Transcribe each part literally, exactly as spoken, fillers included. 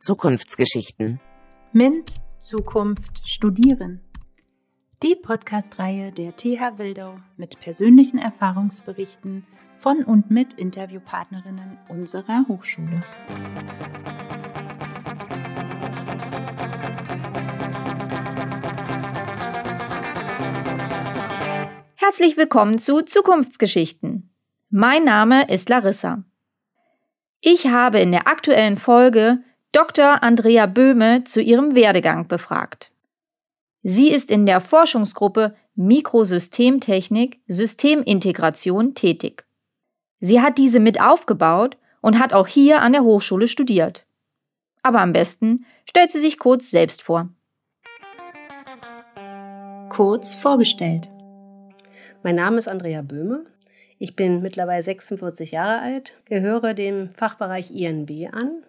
Zukunftsgeschichten mit Zukunft studieren. Die Podcast-Reihe der T H Wildau mit persönlichen Erfahrungsberichten von und mit Interviewpartnerinnen unserer Hochschule. Herzlich willkommen zu Zukunftsgeschichten. Mein Name ist Larissa. Ich habe in der aktuellen Folge Doktor Andrea Böhme zu ihrem Werdegang befragt. Sie ist in der Forschungsgruppe Mikrosystemtechnik, Systemintegration tätig. Sie hat diese mit aufgebaut und hat auch hier an der Hochschule studiert. Aber am besten stellt sie sich kurz selbst vor. Kurz vorgestellt. Mein Name ist Andrea Böhme. Ich bin mittlerweile sechsundvierzig Jahre alt, gehöre dem Fachbereich I N B an,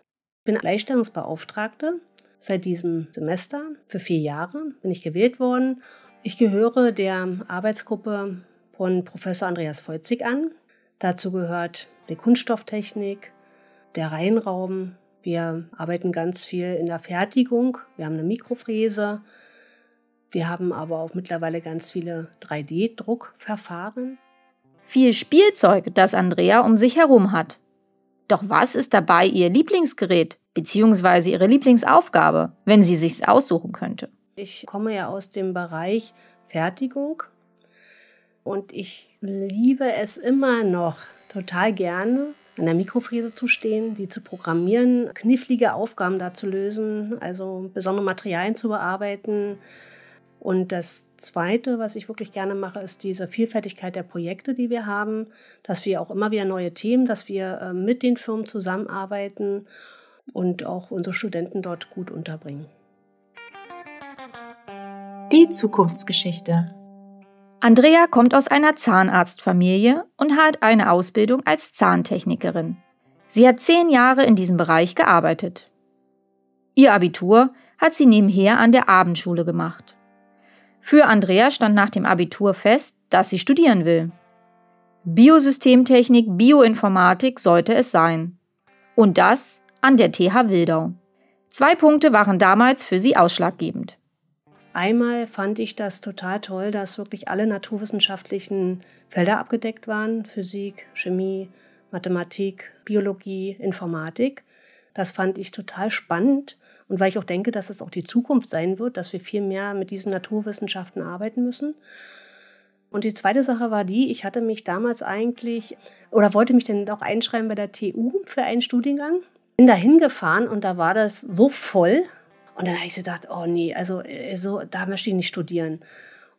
bin Gleichstellungsbeauftragte seit diesem Semester. Für vier Jahre bin ich gewählt worden. Ich gehöre der Arbeitsgruppe von Professor Andreas Volzig an. Dazu gehört die Kunststofftechnik, der Reinraum. Wir arbeiten ganz viel in der Fertigung. Wir haben eine Mikrofräse. Wir haben aber auch mittlerweile ganz viele drei D Druckverfahren. Viel Spielzeug, das Andrea um sich herum hat. Doch was ist dabei ihr Lieblingsgerät bzw. ihre Lieblingsaufgabe, wenn sie sich's aussuchen könnte? Ich komme ja aus dem Bereich Fertigung und ich liebe es immer noch total gerne, an der Mikrofräse zu stehen, die zu programmieren, knifflige Aufgaben da zu lösen, also besondere Materialien zu bearbeiten. Und das Zweite, was ich wirklich gerne mache, ist diese Vielfältigkeit der Projekte, die wir haben, dass wir auch immer wieder neue Themen, dass wir mit den Firmen zusammenarbeiten und auch unsere Studenten dort gut unterbringen. Die Zukunftsgeschichte. Andrea kommt aus einer Zahnarztfamilie und hat eine Ausbildung als Zahntechnikerin. Sie hat zehn Jahre in diesem Bereich gearbeitet. Ihr Abitur hat sie nebenher an der Abendschule gemacht. Für Andrea stand nach dem Abitur fest, dass sie studieren will. Biosystemtechnik, Bioinformatik sollte es sein. Und das an der T H Wildau. Zwei Punkte waren damals für sie ausschlaggebend. Einmal fand ich das total toll, dass wirklich alle naturwissenschaftlichen Felder abgedeckt waren. Physik, Chemie, Mathematik, Biologie, Informatik. Das fand ich total spannend. Und weil ich auch denke, dass es auch die Zukunft sein wird, dass wir viel mehr mit diesen Naturwissenschaften arbeiten müssen. Und die zweite Sache war die, ich hatte mich damals eigentlich, oder wollte mich dann auch einschreiben bei der T U für einen Studiengang. Bin da hingefahren und da war das so voll. Und dann habe ich so gedacht, oh nee, also, also da möchte ich nicht studieren.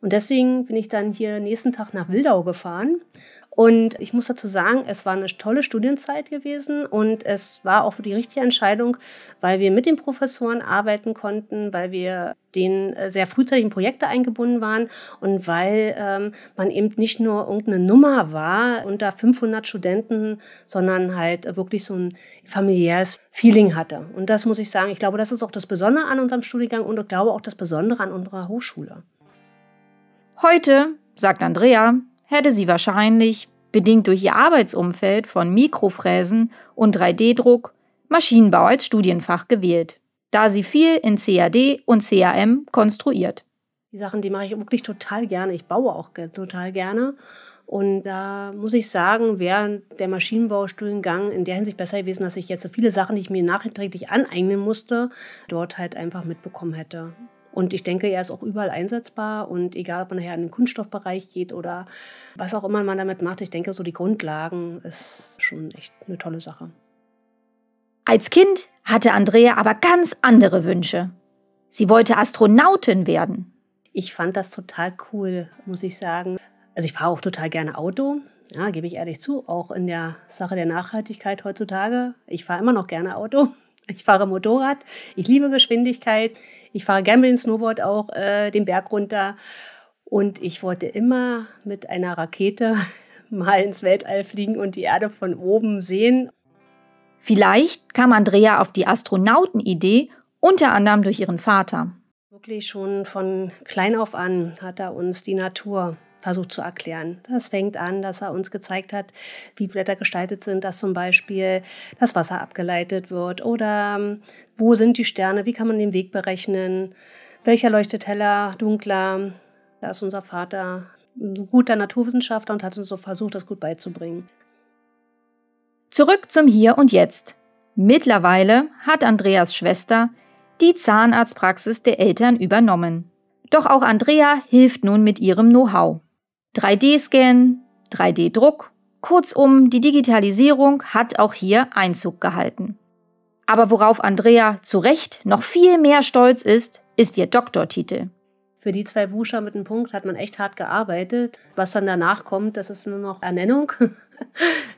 Und deswegen bin ich dann hier nächsten Tag nach Wildau gefahren. Und ich muss dazu sagen, es war eine tolle Studienzeit gewesen und es war auch die richtige Entscheidung, weil wir mit den Professoren arbeiten konnten, weil wir denen sehr frühzeitig in Projekte eingebunden waren und weil ähm, man eben nicht nur irgendeine Nummer war unter fünfhundert Studenten, sondern halt wirklich so ein familiäres Feeling hatte. Und das muss ich sagen, ich glaube, das ist auch das Besondere an unserem Studiengang und ich glaube auch das Besondere an unserer Hochschule. Heute, sagt Andrea, hätte sie wahrscheinlich, bedingt durch ihr Arbeitsumfeld von Mikrofräsen und drei D Druck, Maschinenbau als Studienfach gewählt, da sie viel in C A D und C A M konstruiert. Die Sachen, die mache ich wirklich total gerne. Ich baue auch total gerne. Und da muss ich sagen, wäre der Maschinenbaustudiengang in der Hinsicht besser gewesen, dass ich jetzt so viele Sachen, die ich mir nachträglich aneignen musste, dort halt einfach mitbekommen hätte. Und ich denke, er ist auch überall einsetzbar und egal, ob man nachher in den Kunststoffbereich geht oder was auch immer man damit macht, ich denke, so die Grundlagen ist schon echt eine tolle Sache. Als Kind hatte Andrea aber ganz andere Wünsche. Sie wollte Astronautin werden. Ich fand das total cool, muss ich sagen. Also ich fahre auch total gerne Auto, ja, gebe ich ehrlich zu, auch in der Sache der Nachhaltigkeit heutzutage. Ich fahre immer noch gerne Auto. Ich fahre Motorrad, ich liebe Geschwindigkeit, ich fahre gerne mit dem Snowboard auch äh, den Berg runter und ich wollte immer mit einer Rakete mal ins Weltall fliegen und die Erde von oben sehen. Vielleicht kam Andrea auf die Astronautenidee unter anderem durch ihren Vater. Wirklich schon von klein auf an hat er uns die Natur versucht zu erklären. Das fängt an, dass er uns gezeigt hat, wie Blätter gestaltet sind, dass zum Beispiel das Wasser abgeleitet wird oder wo sind die Sterne, wie kann man den Weg berechnen, welcher leuchtet heller, dunkler. Da ist unser Vater ein guter Naturwissenschaftler und hat uns so versucht, das gut beizubringen. Zurück zum Hier und Jetzt. Mittlerweile hat Andreas Schwester die Zahnarztpraxis der Eltern übernommen. Doch auch Andrea hilft nun mit ihrem Know-how. drei D Scan, drei D Druck, kurzum die Digitalisierung hat auch hier Einzug gehalten. Aber worauf Andrea zu Recht noch viel mehr stolz ist, ist ihr Doktortitel. Für die zwei Buchstaben mit einem Punkt hat man echt hart gearbeitet. Was dann danach kommt, das ist nur noch Ernennung.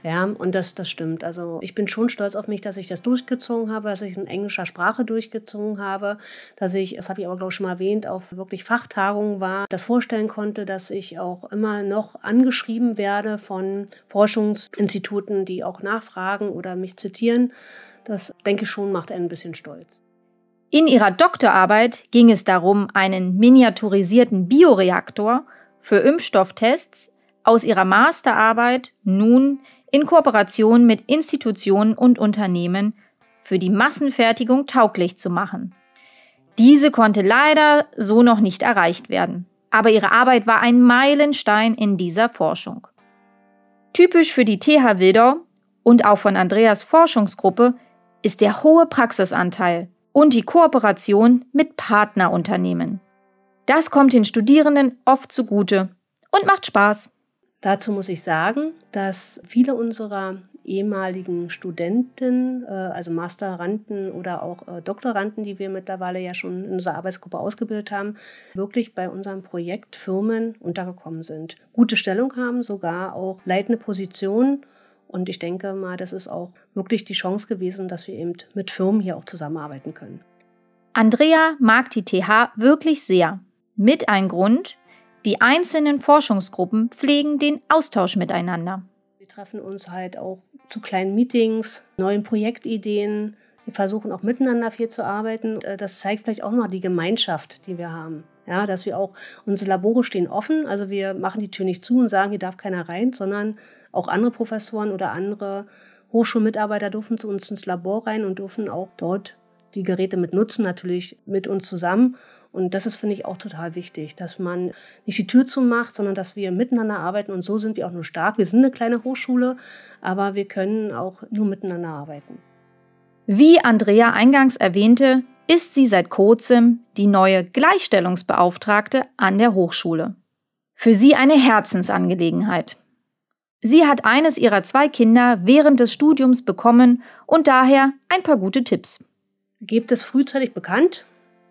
Ja, und das, das stimmt. Also ich bin schon stolz auf mich, dass ich das durchgezogen habe, dass ich es in englischer Sprache durchgezogen habe, dass ich, das habe ich aber glaube ich schon mal erwähnt, auf wirklich Fachtagungen war, das vorstellen konnte, dass ich auch immer noch angeschrieben werde von Forschungsinstituten, die auch nachfragen oder mich zitieren. Das, denke ich schon, macht einen ein bisschen stolz. In ihrer Doktorarbeit ging es darum, einen miniaturisierten Bioreaktor für Impfstofftests aus ihrer Masterarbeit nun in Kooperation mit Institutionen und Unternehmen für die Massenfertigung tauglich zu machen. Diese konnte leider so noch nicht erreicht werden, aber ihre Arbeit war ein Meilenstein in dieser Forschung. Typisch für die T H Wildau und auch von Andreas Forschungsgruppe ist der hohe Praxisanteil und die Kooperation mit Partnerunternehmen. Das kommt den Studierenden oft zugute und macht Spaß. Dazu muss ich sagen, dass viele unserer ehemaligen Studenten, also Masteranden oder auch Doktoranden, die wir mittlerweile ja schon in unserer Arbeitsgruppe ausgebildet haben, wirklich bei unserem Projekt Firmen untergekommen sind. Gute Stellung haben, sogar auch leitende Positionen. Und ich denke mal, das ist auch wirklich die Chance gewesen, dass wir eben mit Firmen hier auch zusammenarbeiten können. Andrea mag die T H wirklich sehr. Mit ein Grund: die einzelnen Forschungsgruppen pflegen den Austausch miteinander. Wir treffen uns halt auch zu kleinen Meetings, neuen Projektideen. Wir versuchen auch miteinander viel zu arbeiten. Das zeigt vielleicht auch mal die Gemeinschaft, die wir haben. Ja, dass wir auch, unsere Labore stehen offen, also wir machen die Tür nicht zu und sagen, hier darf keiner rein, sondern auch andere Professoren oder andere Hochschulmitarbeiter dürfen zu uns ins Labor rein und dürfen auch dort die Geräte mit nutzen, natürlich mit uns zusammen. Und das ist, finde ich, auch total wichtig, dass man nicht die Tür zumacht, sondern dass wir miteinander arbeiten. Und so sind wir auch nur stark. Wir sind eine kleine Hochschule, aber wir können auch nur miteinander arbeiten. Wie Andrea eingangs erwähnte, ist sie seit kurzem die neue Gleichstellungsbeauftragte an der Hochschule. Für sie eine Herzensangelegenheit. Sie hat eines ihrer zwei Kinder während des Studiums bekommen und daher ein paar gute Tipps. Gebt es frühzeitig bekannt,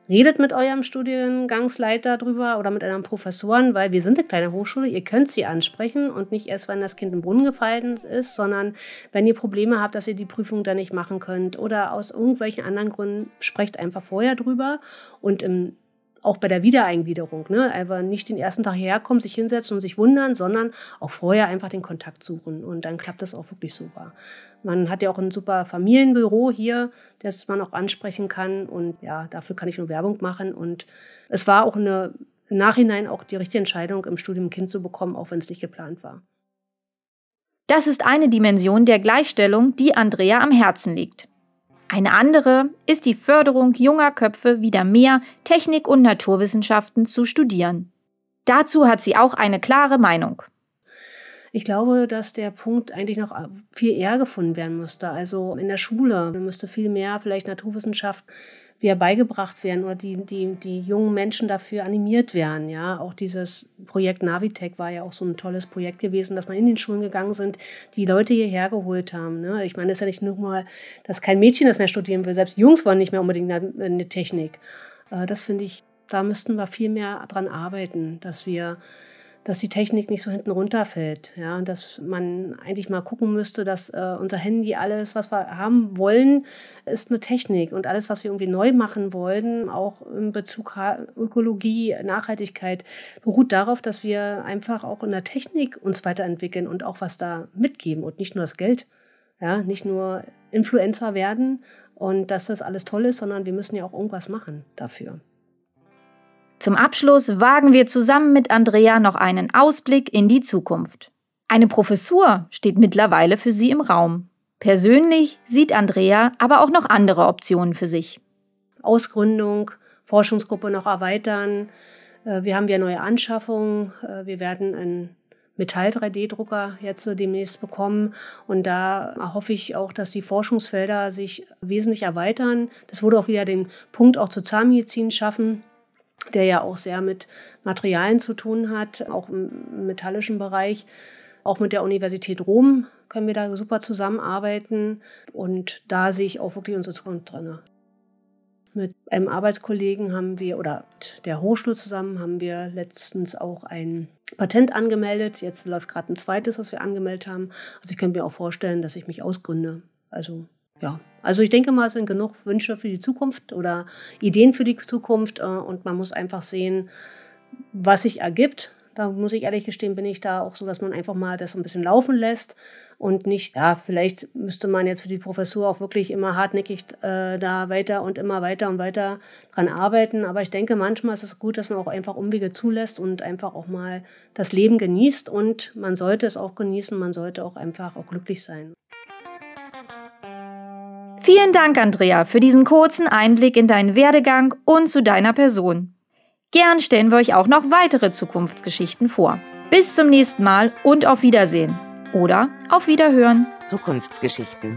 redet mit eurem Studiengangsleiter drüber oder mit einem Professoren, weil wir sind eine kleine Hochschule, ihr könnt sie ansprechen und nicht erst, wenn das Kind im Brunnen gefallen ist, sondern wenn ihr Probleme habt, dass ihr die Prüfung dann nicht machen könnt oder aus irgendwelchen anderen Gründen, sprecht einfach vorher drüber und im auch bei der Wiedereingliederung, ne? Einfach nicht den ersten Tag hierher kommen, sich hinsetzen und sich wundern, sondern auch vorher einfach den Kontakt suchen. Und dann klappt das auch wirklich super. Man hat ja auch ein super Familienbüro hier, das man auch ansprechen kann. Und ja, dafür kann ich nur Werbung machen. Und es war auch eine, im Nachhinein auch die richtige Entscheidung, im Studium ein Kind zu bekommen, auch wenn es nicht geplant war. Das ist eine Dimension der Gleichstellung, die Andrea am Herzen liegt. Eine andere ist die Förderung junger Köpfe, wieder mehr Technik und Naturwissenschaften zu studieren. Dazu hat sie auch eine klare Meinung. Ich glaube, dass der Punkt eigentlich noch viel eher gefunden werden müsste. Also in der Schule müsste viel mehr vielleicht Naturwissenschaft wieder beigebracht werden oder die, die, die jungen Menschen dafür animiert werden. Ja? Auch dieses Projekt Navitec war ja auch so ein tolles Projekt gewesen, dass man in den Schulen gegangen sind, die Leute hierher geholt haben. Ne? Ich meine, es ist ja nicht nur mal, dass kein Mädchen das mehr studieren will, selbst die Jungs wollen nicht mehr unbedingt eine, eine Technik. Das finde ich, da müssten wir viel mehr dran arbeiten, dass wir dass die Technik nicht so hinten runterfällt. Ja? Dass man eigentlich mal gucken müsste, dass äh, unser Handy, alles, was wir haben wollen, ist eine Technik. Und alles, was wir irgendwie neu machen wollen, auch in Bezug auf Ökologie, Nachhaltigkeit, beruht darauf, dass wir einfach auch in der Technik uns weiterentwickeln und auch was da mitgeben und nicht nur das Geld. Ja? Nicht nur Influencer werden und dass das alles toll ist, sondern wir müssen ja auch irgendwas machen dafür. Zum Abschluss wagen wir zusammen mit Andrea noch einen Ausblick in die Zukunft. Eine Professur steht mittlerweile für sie im Raum. Persönlich sieht Andrea aber auch noch andere Optionen für sich. Ausgründung, Forschungsgruppe noch erweitern. Wir haben ja neue Anschaffungen. Wir werden einen Metall drei D Drucker jetzt so demnächst bekommen. Und da hoffe ich auch, dass die Forschungsfelder sich wesentlich erweitern. Das würde auch wieder den Punkt auch zur Zahnmedizin schaffen, der ja auch sehr mit Materialien zu tun hat, auch im metallischen Bereich. Auch mit der Universität Rom können wir da super zusammenarbeiten. Und da sehe ich auch wirklich unsere Zukunft drin. Mit einem Arbeitskollegen haben wir, oder der Hochschule zusammen, haben wir letztens auch ein Patent angemeldet. Jetzt läuft gerade ein zweites, was wir angemeldet haben. Also ich könnte mir auch vorstellen, dass ich mich ausgründe. Also ja, also ich denke mal, es sind genug Wünsche für die Zukunft oder Ideen für die Zukunft. Und man muss einfach sehen, was sich ergibt. Da muss ich ehrlich gestehen, bin ich da auch so, dass man einfach mal das ein bisschen laufen lässt und nicht, ja, vielleicht müsste man jetzt für die Professur auch wirklich immer hartnäckig äh, da weiter und immer weiter und weiter dran arbeiten. Aber ich denke, manchmal ist es gut, dass man auch einfach Umwege zulässt und einfach auch mal das Leben genießt. Und man sollte es auch genießen, man sollte auch einfach auch glücklich sein. Vielen Dank, Andrea, für diesen kurzen Einblick in deinen Werdegang und zu deiner Person. Gern stellen wir euch auch noch weitere Zukunftsgeschichten vor. Bis zum nächsten Mal und auf Wiedersehen. Oder auf Wiederhören. Zukunftsgeschichten.